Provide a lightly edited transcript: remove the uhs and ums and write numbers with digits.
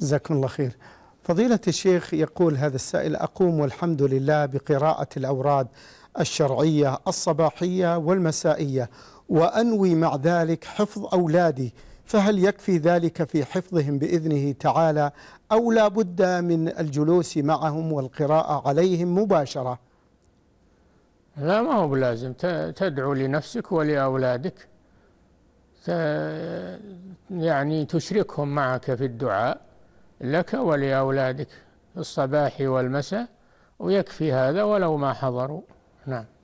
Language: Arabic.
جزاكم الله خير. فضيلة الشيخ يقول هذا السائل: أقوم والحمد لله بقراءة الأوراد الشرعية الصباحية والمسائية، وأنوي مع ذلك حفظ أولادي، فهل يكفي ذلك في حفظهم بإذنه تعالى أو لا بد من الجلوس معهم والقراءة عليهم مباشرة؟ لا، ما هو بلازم. تدعو لنفسك ولأولادك، يعني تشركهم معك في الدعاء لك ولأولادك في الصباح والمساء، ويكفي هذا ولو ما حضروا. نعم.